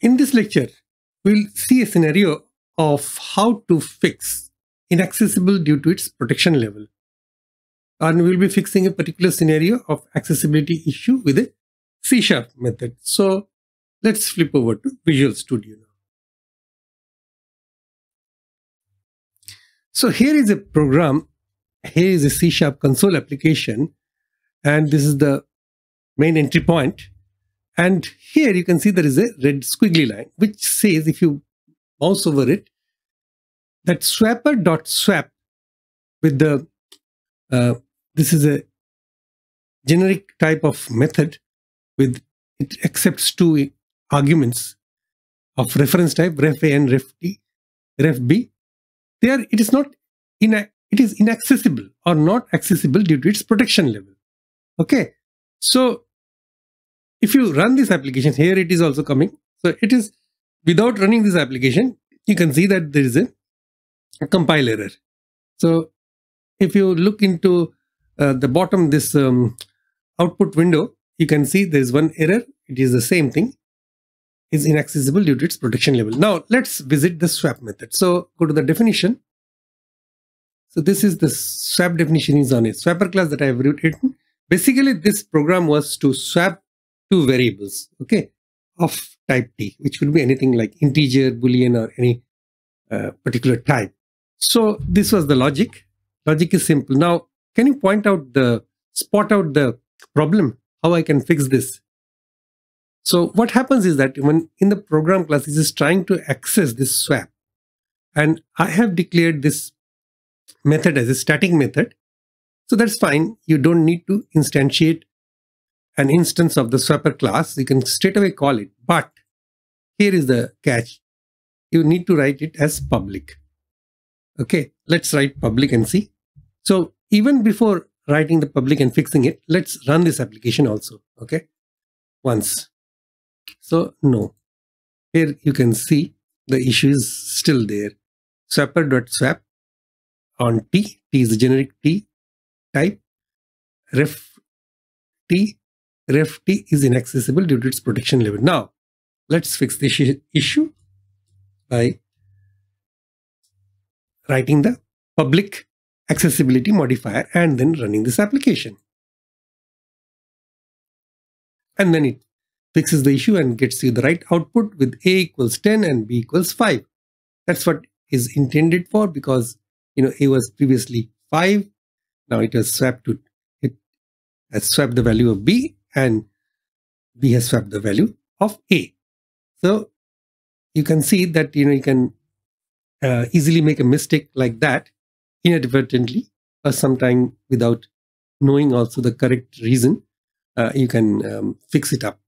In this lecture, we'll see a scenario of how to fix inaccessible due to its protection level. And we'll be fixing a particular scenario of accessibility issue with a C# method. So let's flip over to Visual Studio now. So here is a program. Here is a C# console application, and this is the main entry point. And here you can see there is a red squiggly line, which says, if you mouse over it, that swapper.swap with the, this is a generic type of method with, it accepts two arguments of reference type, ref A and ref T, ref B. There it is not, it is inaccessible or not accessible due to its protection level. Okay. So if you run this application, here it is also coming. So it is, without running this application, you can see that there is a compile error. So if you look into the bottom, this output window, you can see there is one error. It is the same thing, is inaccessible due to its protection level. Now let's visit the swap method. So go to the definition. So this is the swap definition is on a swapper class that I have written. Basically, this program was to swap two variables, okay, of type T, which could be anything like integer, boolean, or any particular type. So this was the logic. Logic is simple. Now, can you spot out the problem? How I can fix this? So what happens is that when in the program class, it is trying to access this swap, and I have declared this method as a static method. So that's fine. You don't need to instantiate an instance of the swapper class. You can straight away call it, but here is the catch. You need to write it as public. Okay, let's write public and see. So even before writing the public and fixing it, let's run this application also, okay, once. So no, here you can see the issue is still there. Swapper.swap on T, T is a generic T type, ref T, ref T is inaccessible due to its protection level. Now, let's fix this issue by writing the public accessibility modifier and then running this application. And then it fixes the issue and gets you the right output with A equals 10 and B equals 5. That's what is intended for, because, you know, A was previously 5. Now it has swapped to, it has swapped the value of B, and B has swapped the value of A. So you can see that, you know, you can easily make a mistake like that inadvertently, or sometime without knowing also the correct reason. You can fix it up.